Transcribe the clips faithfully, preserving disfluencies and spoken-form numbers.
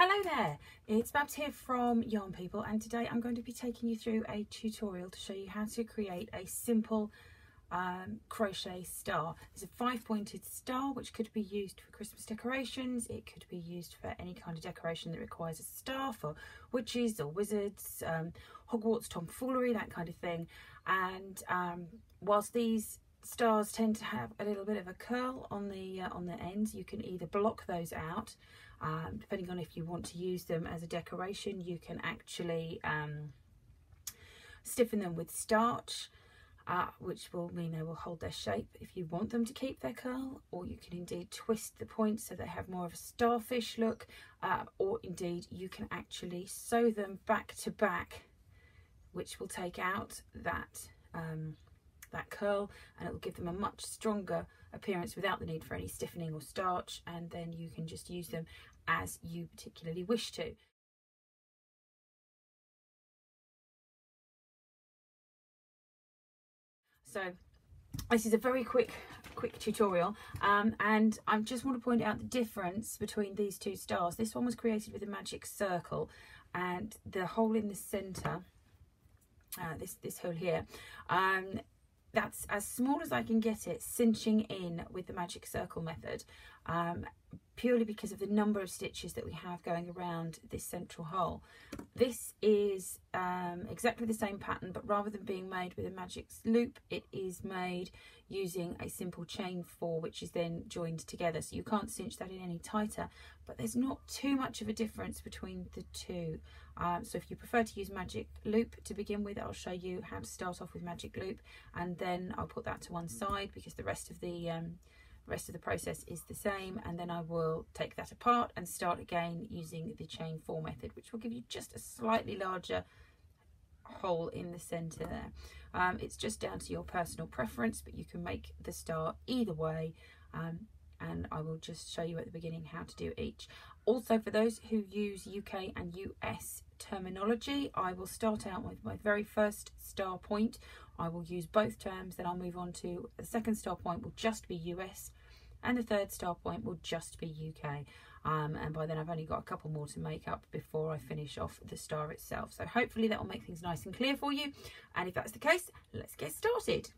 Hello there, it's Babs here from Yarn People, and today I'm going to be taking you through a tutorial to show you how to create a simple um, crochet star. It's a five pointed star which could be used for Christmas decorations, it could be used for any kind of decoration that requires a star, for witches or wizards, um, Hogwarts tomfoolery, that kind of thing. And um, whilst these stars tend to have a little bit of a curl on the uh, on the ends, you can either block those out, um, depending on if you want to use them as a decoration. You can actually um, stiffen them with starch, uh, which will mean they will hold their shape if you want them to keep their curl, or you can indeed twist the points so they have more of a starfish look, uh, or indeed you can actually sew them back to back, which will take out that um, that curl, and it will give them a much stronger appearance without the need for any stiffening or starch, and then you can just use them as you particularly wish to. So this is a very quick quick tutorial, um, and I just want to point out the difference between these two stars. This one was created with a magic circle, and the hole in the center, uh, this this hole here, um, that's as small as I can get it, cinching in with the magic circle method, um, purely because of the number of stitches that we have going around this central hole. This is um, exactly the same pattern, but rather than being made with a magic loop, it is made using a simple chain four, which is then joined together, so you can't cinch that in any tighter. But there's not too much of a difference between the two, um, so if you prefer to use magic loop to begin with, I'll show you how to start off with magic loop, and then I'll put that to one side because the rest of the um, rest of the process is the same, and then I will take that apart and start again using the chain four method, which will give you just a slightly larger hole in the center there. Um, it's just down to your personal preference, but you can make the star either way, um, and I will just show you at the beginning how to do each. Also, for those who use U K and U S terminology, I will start out with my very first star point. I will use both terms, then I'll move on to the second star point will just be U S, and the third star point will just be U K, um, and by then I've only got a couple more to make up before I finish off the star itself. So hopefully that will make things nice and clear for you, and if that's the case, let's get started.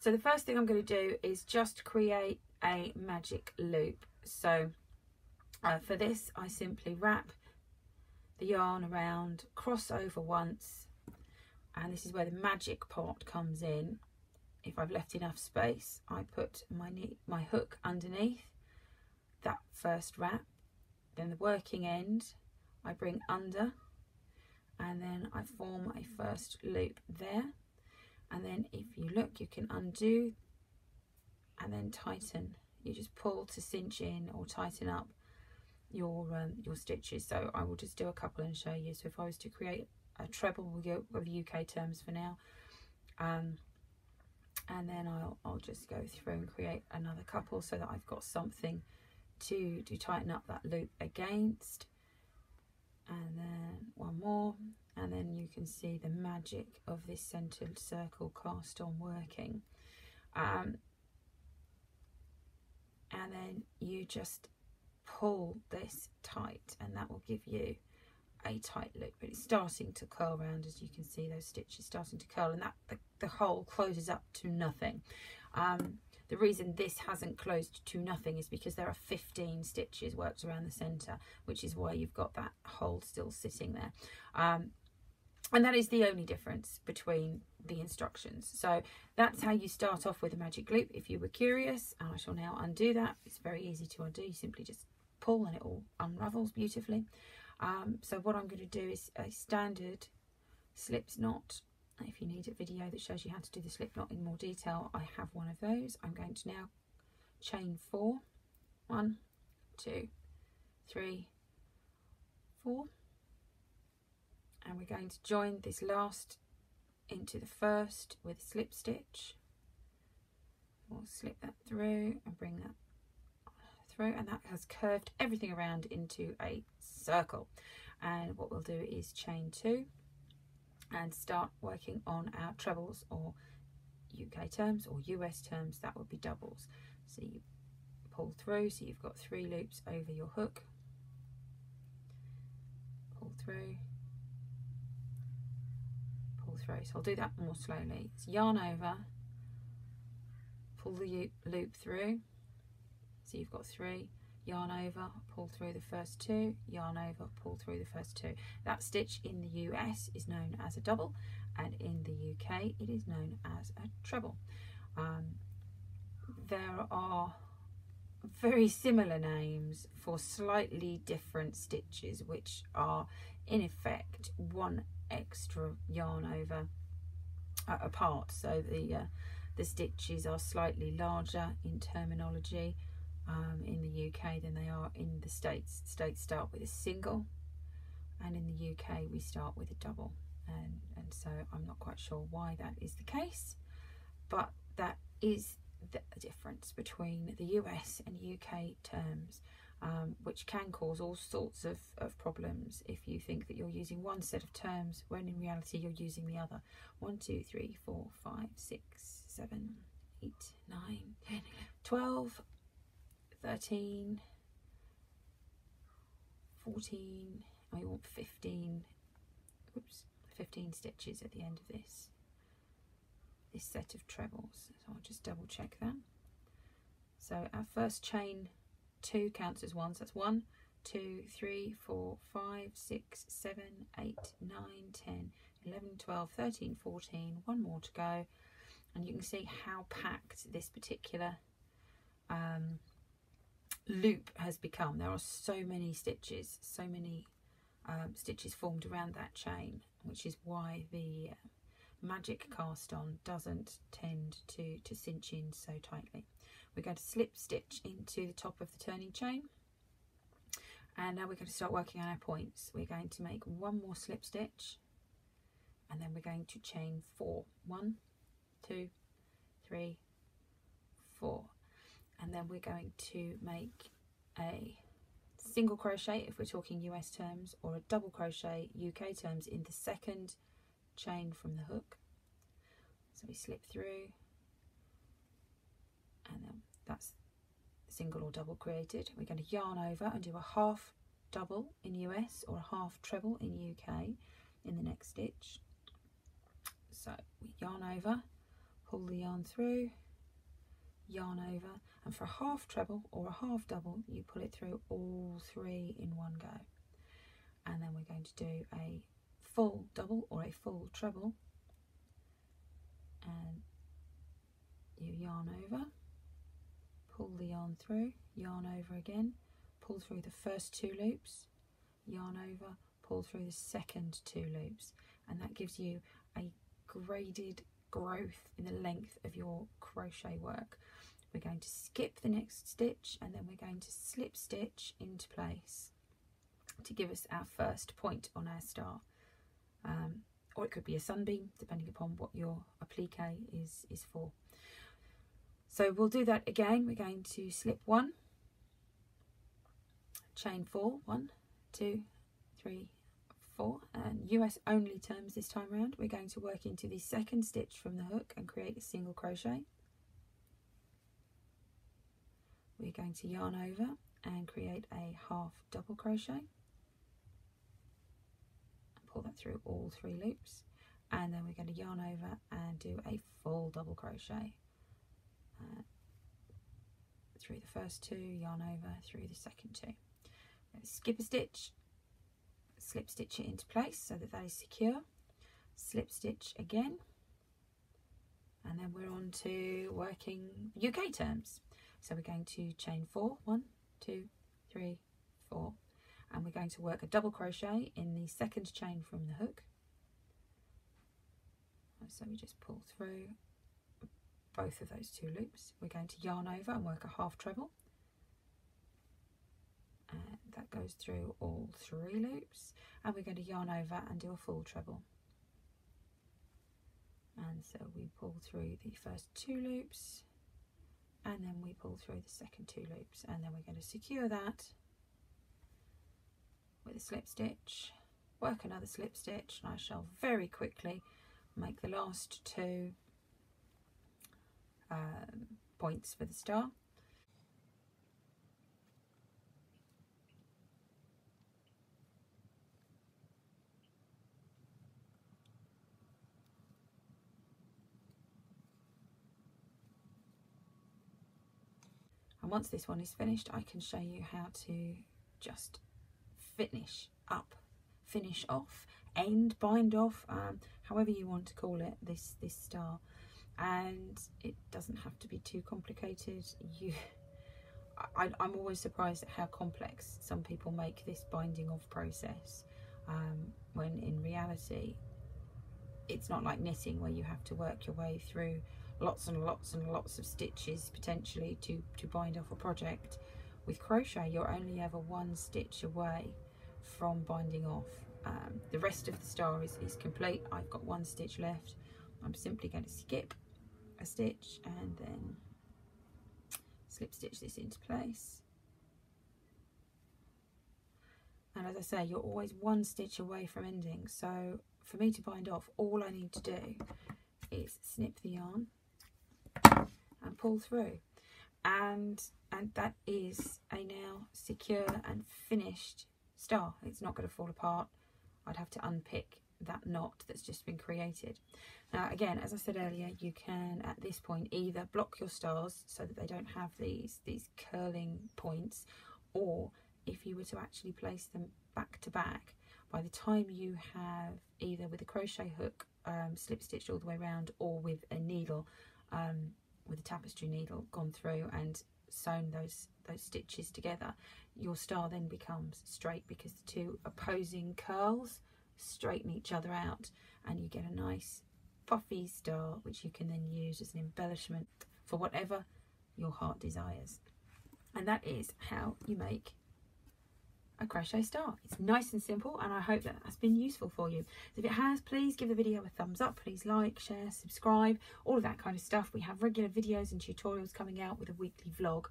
So the first thing I'm going to do is just create a magic loop. So uh, for this I simply wrap the yarn around, cross over once, and this is where the magic part comes in. If I've left enough space, I put my, my hook underneath that first wrap, then the working end I bring under, and then I form a first loop there, and then if you look you can undo and then tighten. You just pull to cinch in or tighten up your um, your stitches. So I will just do a couple and show you. So if I was to create a treble, we'll go with U K terms for now, um, and then I'll, I'll just go through and create another couple so that I've got something to, to tighten up that loop against, and then one more, and then you can see the magic of this centered circle cast on working, um, and then you just pull this tight and that will give you a tight loop, but it's starting to curl around, as you can see those stitches starting to curl, and that the, the hole closes up to nothing. Um, the reason this hasn't closed to nothing is because there are fifteen stitches worked around the center, which is why you've got that hole still sitting there, um, and that is the only difference between the instructions. So that's how you start off with a magic loop if you were curious, and I shall now undo that. It's very easy to undo, you simply just pull and it all unravels beautifully. Um, so what I'm going to do is a standard slips knot. If you need a video that shows you how to do the slip knot in more detail, I have one of those. I'm going to now chain four, one, two, three, four, and we're going to join this last into the first with a slip stitch. We'll slip that through and bring that through, and that has curved everything around into a circle. And what we'll do is chain two and start working on our trebles, or U K terms or U S terms, that would be doubles. So you pull through, so you've got three loops over your hook, through, pull through. So I'll do that more slowly. It's yarn over, pull the loop through, so you've got three, yarn over, pull through the first two, yarn over, pull through the first two. That stitch in the U S is known as a double, and in the U K it is known as a treble. Um, there are very similar names for slightly different stitches, which are in effect one extra yarn over uh, apart. So the uh, the stitches are slightly larger in terminology um, in the U K than they are in the States. The States start with a single, and in the U K we start with a double, and and so I'm not quite sure why that is the case, but that is the difference between the U S and U K terms, um, which can cause all sorts of, of problems if you think that you're using one set of terms when in reality you're using the other. one, two, three, four, five, six, seven, eight, nine, ten, twelve, thirteen, fourteen, I want fifteen, oops, fifteen stitches at the end of this. This set of trebles, so I'll just double check that. So our first chain two counts as one, so that's one, two, three, four, five, six, seven, eight, nine, ten, eleven, twelve, thirteen, fourteen. One more to go, and you can see how packed this particular um, loop has become. There are so many stitches, so many um, stitches formed around that chain, which is why the uh, magic cast on doesn't tend to to cinch in so tightly. We're going to slip stitch into the top of the turning chain, and now we're going to start working on our points. We're going to make one more slip stitch, and then we're going to chain four. One, two, three, four, and then we're going to make a single crochet if we're talking U S terms, or a double crochet U K terms, in the second chain from the hook. So we slip through, and then that's single or double created. We're going to yarn over and do a half double in U S or a half treble in U K in the next stitch. So we yarn over, pull the yarn through, yarn over, and for a half treble or a half double you pull it through all three in one go, and then we're going to do a full double or a full treble, and you yarn over, pull the yarn through, yarn over again, pull through the first two loops, yarn over, pull through the second two loops, and that gives you a graded growth in the length of your crochet work. We're going to skip the next stitch, and then we're going to slip stitch into place to give us our first point on our star. Um, or it could be a sunbeam, depending upon what your applique is, is for. So we'll do that again. We're going to slip one, chain four, one, two, three, four, and U S only terms this time round. We're going to work into the second stitch from the hook and create a single crochet. We're going to yarn over and create a half double crochet. Pull that through all three loops, and then we're going to yarn over and do a full double crochet uh, through the first two, yarn over through the second two. Skip a stitch, slip stitch it into place so that that is secure, slip stitch again, and then we're on to working U K terms. So we're going to chain four, one, two, three, four, and we're going to work a double crochet in the second chain from the hook. So we just pull through both of those two loops. We're going to yarn over and work a half treble, and that goes through all three loops, and we're going to yarn over and do a full treble. And so we pull through the first two loops, and then we pull through the second two loops, and then we're going to secure that with a slip stitch, work another slip stitch, and I shall very quickly make the last two um, points for the star. And once this one is finished, I can show you how to just finish up, finish off, end, bind off, um, however you want to call it, this, this star. And it doesn't have to be too complicated. You, I, I'm always surprised at how complex some people make this binding off process, um, when in reality, it's not like knitting where you have to work your way through lots and lots and lots of stitches potentially to, to bind off a project. With crochet, you're only ever one stitch away from binding off. Um, the rest of the star is, is complete. I've got one stitch left. I'm simply going to skip a stitch and then slip stitch this into place. And as I say, you're always one stitch away from ending. So for me to bind off, all I need to do is snip the yarn and pull through. And, and that is a now secure and finished star. It's not going to fall apart. I'd have to unpick that knot that's just been created. Now again, as I said earlier, you can at this point either block your stars so that they don't have these these curling points, or if you were to actually place them back to back, by the time you have either with a crochet hook um, slip stitched all the way around, or with a needle, um, with a tapestry needle, gone through and sewn those those stitches together, your star then becomes straight, because the two opposing curls straighten each other out, and you get a nice puffy star which you can then use as an embellishment for whatever your heart desires. And that is how you make a crochet star. It's nice and simple, and I hope that has been useful for you. So if it has, please give the video a thumbs up, please like, share, subscribe, all of that kind of stuff. We have regular videos and tutorials coming out with a weekly vlog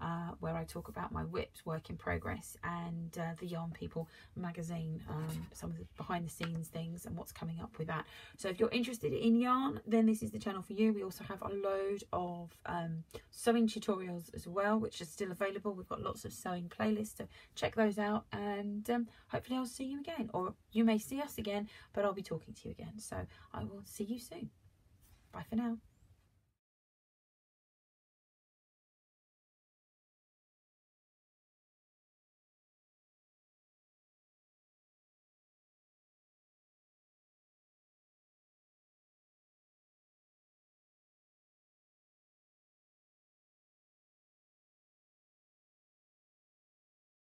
uh, where I talk about my W I P S, work in progress, and uh, the Yarn People magazine, um, some of the behind the scenes things and what's coming up with that. So if you're interested in yarn, then this is the channel for you. We also have a load of um, sewing tutorials as well, which are still available. We've got lots of sewing playlists, so check those out, and um, hopefully I'll see you again, or you may see us again, but I'll be talking to you again. So I will see you soon. Bye for now.